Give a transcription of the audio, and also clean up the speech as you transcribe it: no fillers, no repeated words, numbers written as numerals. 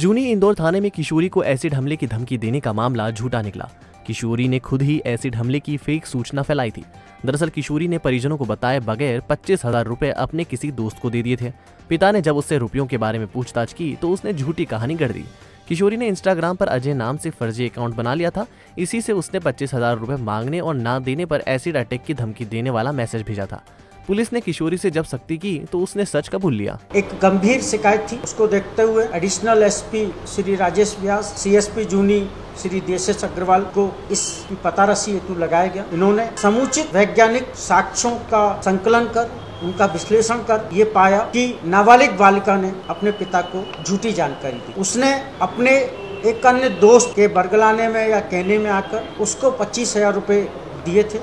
जूनी इंदौर थाने में किशोरी को एसिड हमले की धमकी देने का मामला झूठा निकला। किशोरी ने खुद ही एसिड हमले की फेक सूचना फैलाई थी। दरअसल किशोरी ने परिजनों को बताए बगैर 25,000 रुपये अपने किसी दोस्त को दे दिए थे। पिता ने जब उससे रुपयों के बारे में पूछताछ की तो उसने झूठी कहानी गढ़ दी। किशोरी ने इंस्टाग्राम पर अजय नाम से फर्जी अकाउंट बना लिया था। इसी से उसने 25,000 रुपये मांगने और ना देने पर एसिड अटैक की धमकी देने वाला मैसेज भेजा था। पुलिस ने किशोरी से जब सख्ती की तो उसने सच कबूल लिया। एक गंभीर शिकायत थी, उसको देखते हुए additional SP Shri Rajesh Vyas, CSP Juni Shri देश अग्रवाल को इस पता रसी हेतु लगाया गया। इन्होंने समुचित वैज्ञानिक साक्ष्यों का संकलन कर उनका विश्लेषण कर ये पाया कि नाबालिग बालिका ने अपने पिता को झूठी जानकारी दी। उसने अपने एक अन्य दोस्त के बरगलाने में या कहने में आकर उसको 25,000 रुपये दिए थे।